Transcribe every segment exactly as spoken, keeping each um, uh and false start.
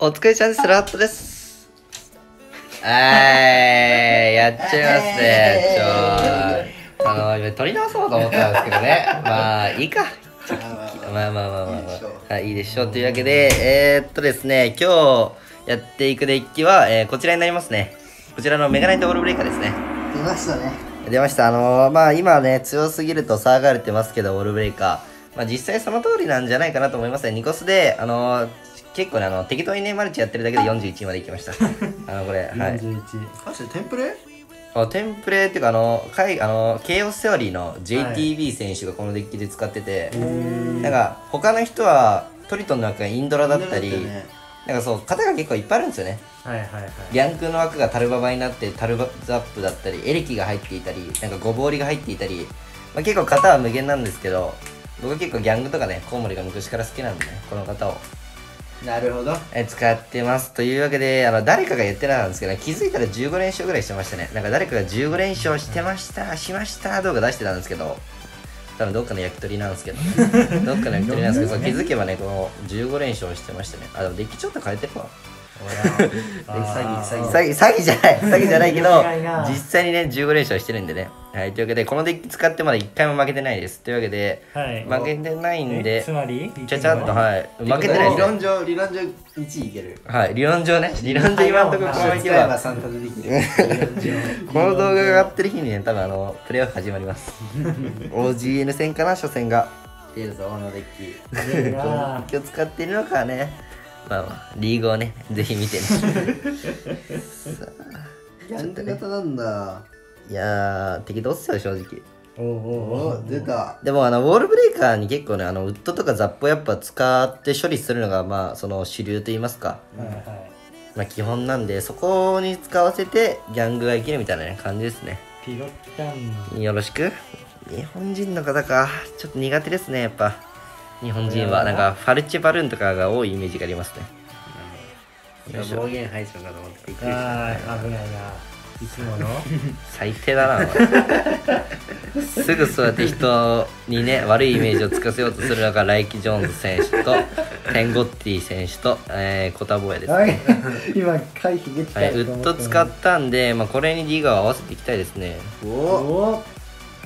お疲れちゃんです。ラットです。えー、やっちゃいますね。ちょ、あの、取り直そうと思ったんですけどね。まあ、いいか。まあまあまあまあまあ、いいでしょう。というわけで、えーっとですね、今日やっていくデッキは、えー、こちらになりますね。こちらのメガナイトオールブレイカーですね。出ましたね。出ました。あのー、まあ今ね、強すぎると騒がれてますけど、オールブレイカー。まあ実際その通りなんじゃないかなと思いますね。ニコスで、あのー、結構ね、あの適当にね、マルチやってるだけでよんじゅういちまでいきました。あの、これ、はい。よんじゅういち。マジでテンプレあテンプレっていうか、あの、かいあのケイオスセオリーの ジェイティービー 選手がこのデッキで使ってて、はい、なんか、他の人はトリトンの枠がインドラだったり、ね、なんかそう、型が結構いっぱいあるんですよね。はいはいはい。リャンクの枠がタルババになって、タルバザップだったり、エレキが入っていたり、なんかゴボウリが入っていたり、まあ、結構型は無限なんですけど、僕は結構ギャングとかね、コウモリが昔から好きなんでね、この型を。なるほど、え使ってます。というわけで、あの誰かが言ってたんですけど、ね、気づいたらじゅうご連勝ぐらいしてましたね。なんか誰かがじゅうご連勝してました、しました動画出してたんですけど、多分どっかの焼き鳥なんですけど、どっかの焼き鳥なんですけど、そう気づけばね、このじゅうご連勝してましたね。あ、でもデッキちょっと変えてるわ。詐欺、詐欺、詐欺、詐欺じゃない、詐欺じゃないけど、実際にね、じゅうご連勝してるんでね。はい、というわけで、このデッキ使ってまだいっかいも負けてないです。というわけで、はい、負けてないんで、つまり、ちゃちゃっと、はい、負けてない。理論上、理論上いちいいける。はい、理論上ね、理論上今のところこの日は、この動画が上がってる日にね、多分あの、プレイオフ始まります。オージーエヌ 戦かな、初戦が。出るぞ、このデッキ。今日使っているのかね。まあまあ、リーグをね、ぜひ見てね。ギャング型なんだ。いやー、適当っすよ、正直。おーおー、出た。でも、あの、ウォールブレイカーに結構ね、あのウッドとかザップをやっぱ使って処理するのが、まあ、その主流といいますか。はいはい。まあ、基本なんで、そこに使わせて、ギャングが生きるみたいな、ね、感じですね。ピロキャン。よろしく。日本人の方か、ちょっと苦手ですね、やっぱ。日本人はなんかファルチェバルーンとかが多いイメージがありますね。暴言配信かと思ってびっくりした。危ないな、いつもの最低だな。すぐそうやって人にね、悪いイメージをつかせようとするのがライキ・ジョーンズ選手とテンゴッティ選手と、えー、コタボエです。今回避できた、はい、ウッド使ったんで、まあ、これにリーガーを合わせていきたいですね。おお、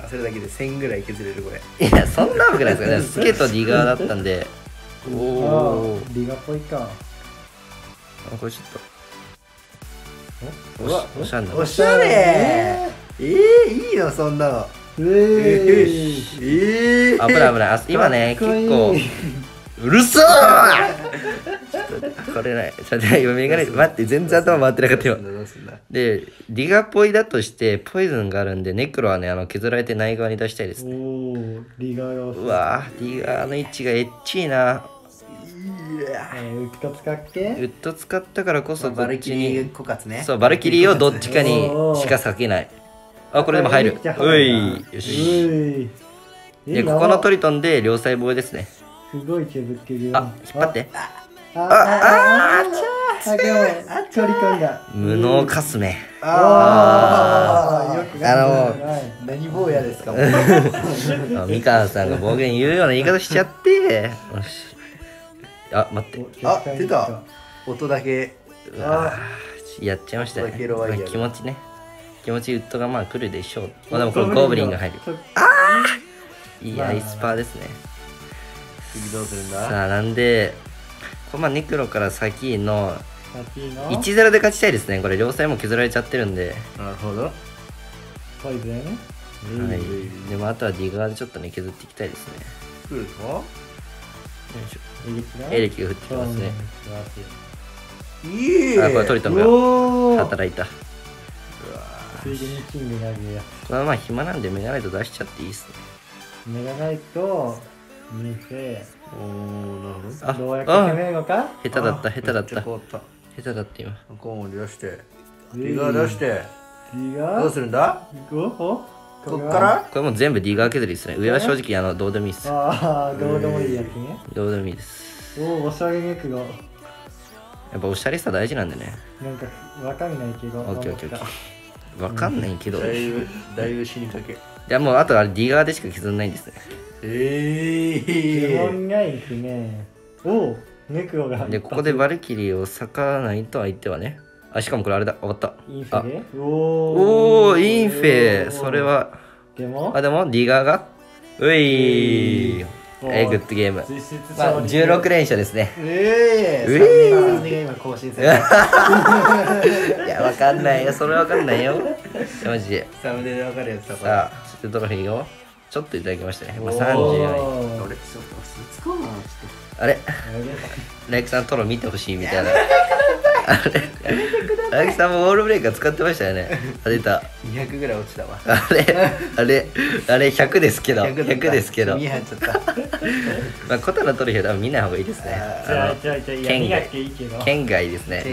それだけでせんぐらい削れる。これいや、そんなわけないですからね。スケとディガーだったんで。おお、ディガーっぽいか。あ、これちょっとおしゃれ、おしゃれ。ええ、いいよそんなの。ええ、危ない危ない。今ね、結構うるさー。これない、ちょっと今メガネ、待って、全然頭回ってなかったよ。で、ディガポイだとしてポイズンがあるんで、ネクロはね、あの削られてない側に出したいですね。おー、ディガーが、うわー、ディガーの位置がエッチいな。ウッド使っけ、ウッド使ったからこそ、バルキリー枯渇ね。そう、バルキリーをどっちかにしか避けない。あ、これでも入る。うい、よし。で、ここのトリトンで両サイボーイですね。すごい削ってる。あ、引っ張って。ああ、あちゃー、距離感が無能かすね。ああ、よくあの何坊やですか。三河さんが暴言言うような言い方しちゃって。あ、待って、あ、出た。音だけやっちゃいましたね。気持ちね、気持ちウッドがまあ来るでしょう。でもこれゴブリンが入る。ああ、いいアイスパーですね。次どうするんだ。さあ、なんでこのネクロから先の いちたいゼロ で勝ちたいですね。これ両サイも削られちゃってるんで。なるほど、ポイズン。はい、でもあとはディガーでちょっとね、削っていきたいですね。来るか。エレキが降ってきますね。いい。あ、これトリトンが働いた。ついでに金メガネや。まあまあ暇なんでメガナイト出しちゃっていいっすね。メガナイト見て。あ、どうやって決めるのか。下手だった、下手だった、下手だった。今コウモリ出して、ディガー出して、どうするんだ。こっから、これもう全部ディガー削りですね。上は正直あのどうでもいいです。ああ、どうでもいいやつね。どうでもいいです。おお、おしゃれネクロ。やっぱおしゃれさ大事なんでね。なんかわかんないけど、オッケーオッケーオッケー。わかんないけど、だいぶだいぶ死にかけ。いや、もうあとはディガーでしか削んないんですね。ええー、基本ないですね。おお、ネクオがでここでバルキリーを割かないと相手はね。あ、しかもこれあれだ、終わった、インフェ。おお、インフェ。それはでもあでもリガーがうい、えグッドゲーム、まあじゅうろく連勝ですね。ええー、ええ、今更新された。いや、わかんないよ、それわかんないよ、マジで。サムネでわかるやつだから。ちょっとトロフィーをちょっといただきましたね。まあさんじゅうよんい。俺ちょっとスーツコーナーあれライクさんトロ見てほしいみたいな。あれライクさんもウォールブレイカー使ってましたよね。あ、出た、にひゃくぐらい落ちたわ。あれあれあれひゃくですけど、ひゃくですけど見張っちゃった。まあコタのトロフィーは多分見ない方がいいですね。あの県外ですね。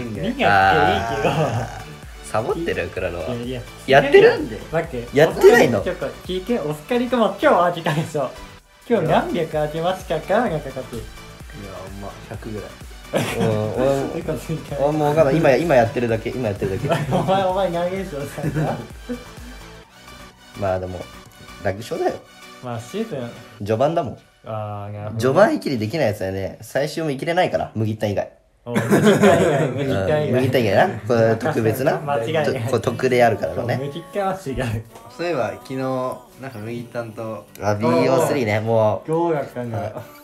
ああサボってるクラロは。やってるやってないの。ちょっと聞いて、オスカリ君も今日当てたでしょ。今日何百当てましたかがかかってる。いや、まあひゃくぐらい。おお、もう分かんない。今今やってるだけ、今やってるだけ。お前お前何連勝したんだ。まあでも楽勝だよ。まあシーズン序盤だもん。ああ、なるほど。序盤いきりできないやつだよね。最終もいきれないから、麦田以外。麦田以外な、これ特別な特例あるからだね。そういえば昨日なんか麦田と ビーオースリー ね、もう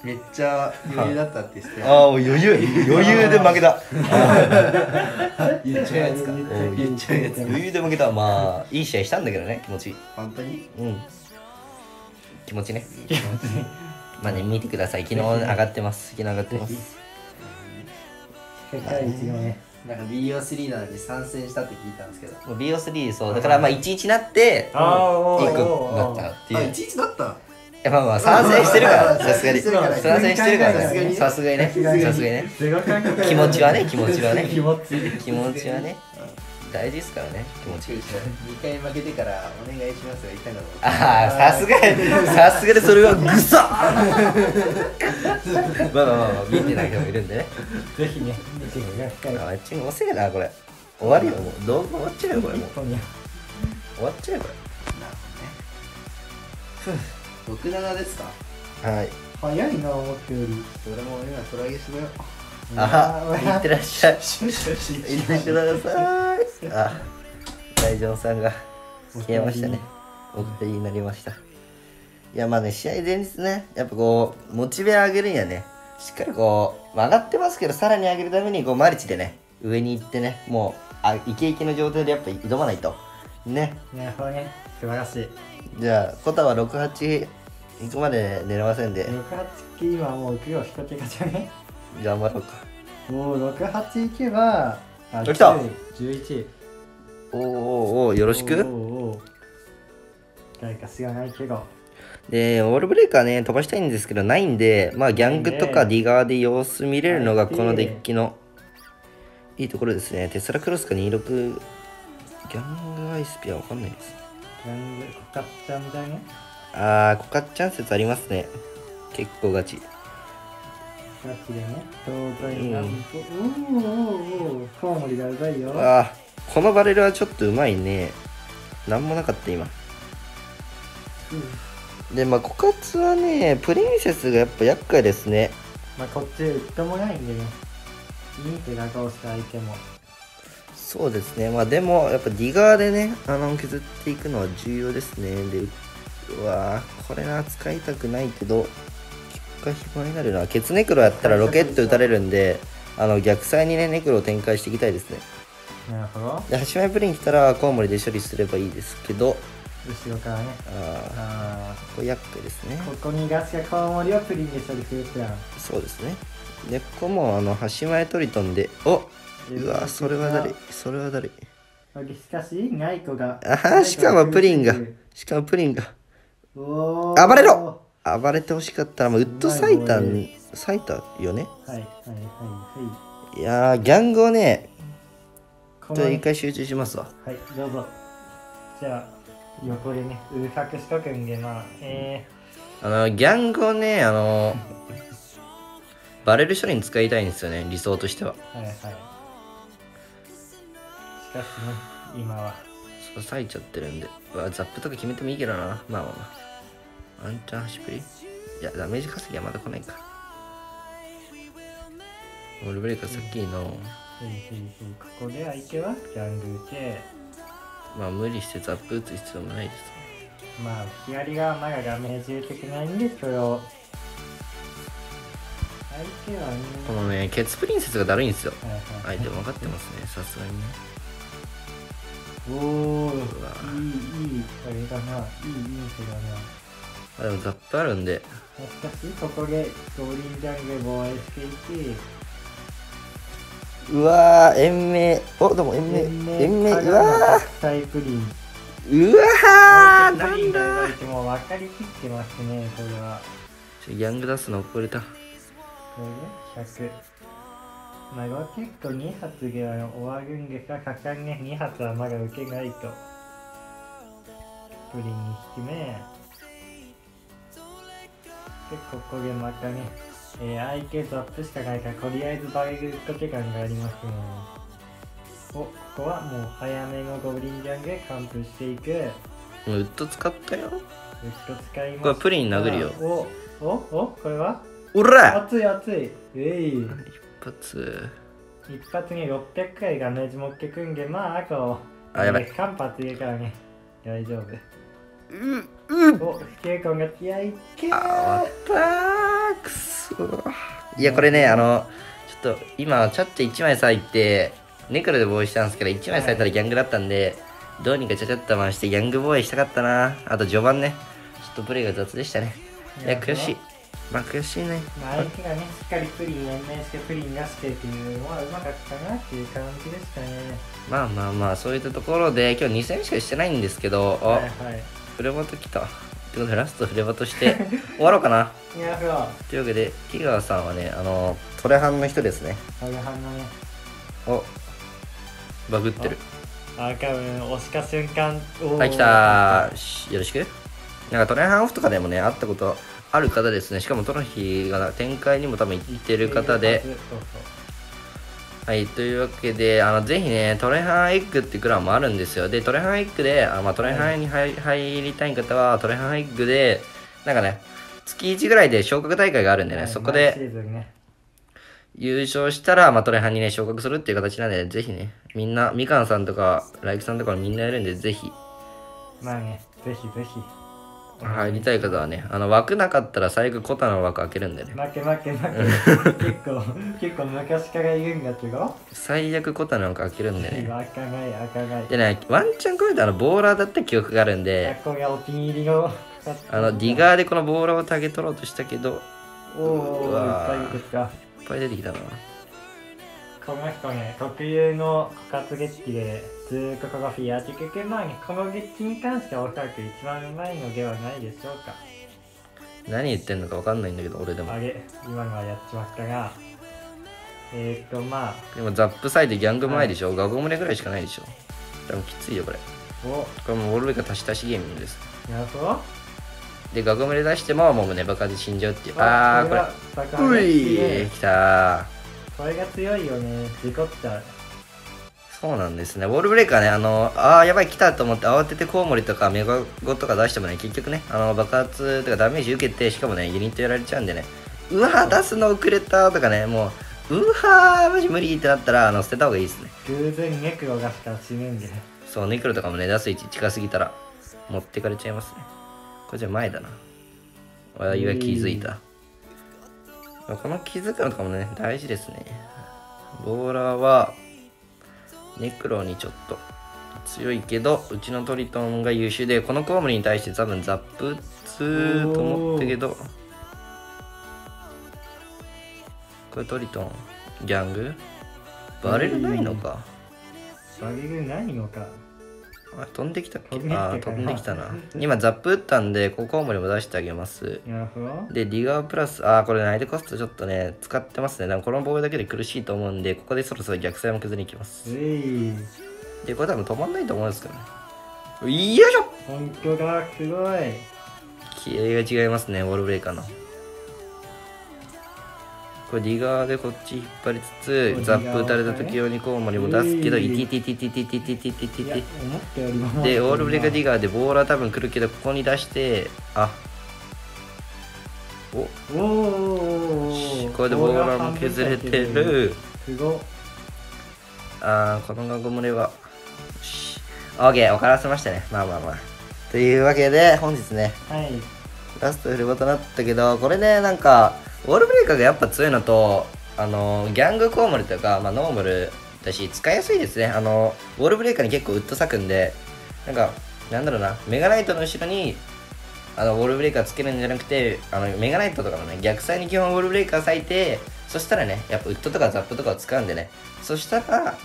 めっちゃ余裕だったって言って。ああ、余裕余裕で負けた。言っちゃうやつか、言っちゃうやつ。余裕で負けた。まあいい試合したんだけどね、気持ちいい。本当にうん、気持ちね。まあね、見てください。昨日上がってます、昨日上がってます。なんか ビーオースリー なのに参戦したって聞いたんですけど、 ビーオースリー、 そうだから、まあいちいちなっていっこなったっていう。あ、いちいちだった。いや、まあまあ参戦してるから、さすがに参戦してるからね。さすがにね、さすがにね。気持ちはね、気持ちはね、気持ちはね大事ですからね、気持ち。にかい負けてからお願いしますが言ったんだろう。ああ、さすがさすがで、それはグソ。まあまあまあ、見てない人もいるんでね、ぜひね、見てください。あっちも遅いな、これ終わりよ、もう動画終わっちゃうよ、これもう終わっちゃうよ、これ。なるほどね。ろくななですか。はい、早いな、思ってより。俺も今トラゲしろよ。あは、いってらっしゃい。いってください。あ、大丈夫さんが消えましたね。お二人になりました。いや、まあね、試合前日ね、やっぱこう、モチベ上げるにはね、しっかりこう、上がってますけど、さらに上げるために、こう、マルチでね、上に行ってね、もう、あ、イケイケの状態でやっぱ挑まないと。ね。なるほどね。素晴らしい。じゃあ、コタはろくはち、いくまで狙わせんで。ろくはち、今もう行くよ、一桁じゃね。頑張ろうか。もうろくはちいけば来たじゅういち。おーおーおー、よろしく。誰か知らないけどで、オールブレイカーね、飛ばしたいんですけどないんで、まあギャングとかディガーで様子見れるのがこのデッキのいいところですね。テスラクロスかにじゅうろく。ギャングアイスピアわかんないです。ギャングコカッチャンみたいな。あー、コカッチャン説ありますね、結構ガチガチでね、東西南北、うん、おーおーおー、コウモリがうざいよ。あー、このバレルはちょっとうまいね。なんもなかった今、うん、で、まあ枯渇はね、プリンセスがやっぱ厄介ですね。まあこっちうっともないんでね、いい手が顔した相手もそうですね。まあでもやっぱディガーでね、あの削っていくのは重要ですね。で、うわー、これな、使いたくないけどが暇になるな。ケツネクロやったらロケット打たれるんで、あの逆サイにね、ネクロを展開していきたいですね。なるほど。で、はちまいプリン来たらコウモリで処理すればいいですけど、後ろからね。ああ、ここ厄介ですね。ここにガスやコウモリをプリンで処理するプラン。そうですね。で、ここもあのはちまいトリトンで、お、うわ、それは誰、それは誰。しかしナイコが、ああ、しかもプリンが、しかもプリンが、おー、暴れろ。暴れてほしかったら、まあ、ウッドサイタンサイタよね。はいはいはいはい。いやー、ギャングをね、ちょっと一回集中しますわ。はい、どうぞ。じゃあ横でね、うさくしとくんで、まあえー、あのギャングをね、あのバレル処理に使いたいんですよね、理想としては。はいはい。しかしね、今はそう割いちゃってるんで、わ、ザップとか決めてもいいけどな。まあまあまあ、ワンチャン端っぷり。いや、ダメージ稼ぎはまだ来ないか。ルブレイクはさっきのここで相手はジャングル系、まあ無理してザップ打つ必要もないですね。まあ左側まだダメージ受けてないんでプロ相手はね、このねケツプリンセスがだるいんですよ、はいはい、相手分かってますねさすがに。おお、いいいいあれだな、いいいい手だな。あ、でもザップあるんで、もしかしここでソーリンジャングル防衛していて、うわー延命、お、でも延命延命、うわータイプリン、うわーなんだー、もう分かりきってますねこれは。ギャング出すの遅れた。これでひゃく、まあ結構に発では終わるんですが、果敢ねに発はまだ受けないと。プリンにひきめ、ここでまたね、えー、相手ザップしかないから、とりあえずバレるとけ感がありますね。お、ここはもう早めのゴブリンジャンで完封していく。もうウッド使ったよ。ウッド使いました。これプリン殴るよ。お、お、お、これはおら熱い熱い、えい、一発一発にろっぴゃく回ダメージ持ってくんで、まああとさん発入れからね、大丈夫。うんうん、お、スケーコンが気合いけー、あー、くそー。いや、これね、あの、ちょっと今、チャッチいちまい割いて、ネクロで防衛したんですけど、いちまい割いたらギャングだったんで、はい、どうにかちゃちゃっと回して、ギャング防衛したかったな。あと、序盤ね、ちょっとプレイが雑でしたね。いや、悔しい。まあ、悔しいね。まあ、相手がね、しっかりプリンを延命して、プリン出してっていうのは、うまかったなっていう感じでしたね。まあまあまあ、そういったところで、今日に戦しかしてないんですけど、はいはい。フレバト来た。ということでラストフレバトして終わろうかな。というわけで木川さんはね、あのトレハンの人ですね。トレハンのね。お、バグってる。あ、多分押した瞬間。はい、来たー。よろしく。なんかトレハンオフとかでもね、会ったことある方ですね。しかもトロフィーが展開にも多分行ってる方で。はい、というわけで、あのぜひね、トレハンエッグってクランもあるんですよ。で、トレハンエッグで、あ、まあ、トレハンに 入,、はい、入りたい方は、トレハンエッグで、なんかね、月いちぐらいで昇格大会があるんでね、はい、そこで優勝したら、まあ、トレハンにね、昇格するっていう形なんで、ぜひね、みんな、みかんさんとか、ライクさんとかみんなやるんで、ぜひ。まあね、ぜひぜひ。入りたい方はね、あの枠なかったら最後コタの枠開けるんでね。負け負け負け結構結構昔から言うんだけど、最悪コタの枠開けるんでね。開かない開かないでね、ワンチャン超えたのボーラーだった記憶があるんで、ここがお気に入りのあのディガーでこのボーラーをタゲ取ろうとしたけど、おおいっぱい出てきた、いっぱい出てきたな。この人ね、特有の枯渇月記でずーっとこのフィアー結局、まあね、この月記に関してはおそらく一番うまいのではないでしょうか。何言ってんのかわかんないんだけど、俺でもあれ、今のはやっちまったが、えーっとまあでもザップサイドギャング前でしょ、はい、ガゴムレぐらいしかないでしょ、多分きついよこれ。お、これもうオルベカ足し足しゲームです。なるほど。でガゴムレ出してももうね爆発で死んじゃうっていう。ああこれ、ういきたー、これが強いよね、事故っちゃう。そうなんですね、ウォールブレイクはね、あのあーやばい来たと思って慌ててコウモリとかメガゴとか出してもね、結局ね、あの爆発とかダメージ受けて、しかもねユニットやられちゃうんでね、うわー出すの遅れたとかね、もううわーマジ無理ってなったら、あの捨てた方がいいですね。偶然ネクロがしか死ぬんで、そうネクロとかもね出す位置近すぎたら持ってかれちゃいますね。これじゃ前だな、俺は気づいた。この気づくのとかもね大事ですね。ボーラーはネクロにちょっと強いけど、うちのトリトンが優秀で、このコウモリに対して多分ザップ打つと思ったけど、これトリトンギャングバレルないのか、バレルないのか、あ飛んできたっけ、あ飛んできたな今ザップ打ったんで、ここコウモリも出してあげます。でディガープラス、あこれ相手コストちょっとね使ってますね。でもこのボールだけで苦しいと思うんで、ここでそろそろ逆サイも崩れにいきます。でこれ多分止まんないと思うんですけどね。よいしょ、本当だ、すごい気合が違いますね、ウォールブレイカーの。これディガーでこっち引っ張りつつ、ザップ打たれた時用にコウモリも出すけど、いてててててててててててで、オールブレイクディガーでボーラー多分来るけど、ここに出して、あおおこれでボーラーも削れてる。すごっ。あー、このゴムレは オーケー 分からせましたね。まあまあまあ、というわけで本日ね、はい、ラストフルボとなったけど、これね、なんかウォールブレイカーがやっぱ強いのと、あのギャングコウモリとか、まあ、ノーマルだし使いやすいですね。あのウォールブレイカーに結構ウッド割くんで、なんかなんだろうな、メガナイトの後ろにあのウォールブレイカーつけるんじゃなくて、あのメガナイトとかのね逆サイに基本ウォールブレイカー割いて、そしたらねやっぱウッドとかザップとかを使うんでね、そしたら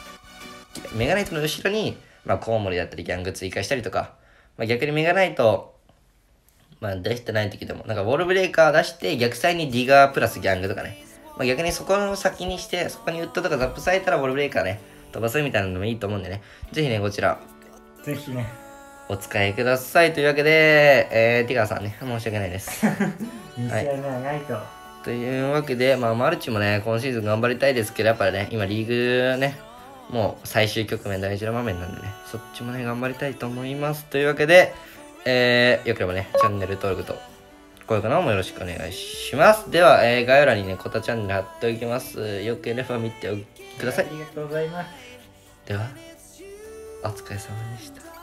メガナイトの後ろに、まあ、コウモリだったりギャング追加したりとか、まあ、逆にメガナイト、まあ、出してない時でもなんかウォールブレイカー出して逆サイにディガープラスギャングとかね、まあ、逆にそこの先にしてそこにウッドとかザップされたらウォールブレイカーね飛ばすみたいなのもいいと思うんでね、ぜひねこちらぜひねお使いください。というわけで、えー、ティガーさんね、申し訳ないです。にしあいめはないと、はい。というわけで、まあ、マルチもね、今シーズン頑張りたいですけど、やっぱりね、今、リーグね、もう最終局面、大事な場面なんでね、そっちもね、頑張りたいと思います。というわけで、えー、よければね、チャンネル登録と、高評価の方もよろしくお願いします。では、えー、概要欄にね、コタチャンネル貼っておきます。よければ見てください。ありがとうございます。では、お疲れ様でした。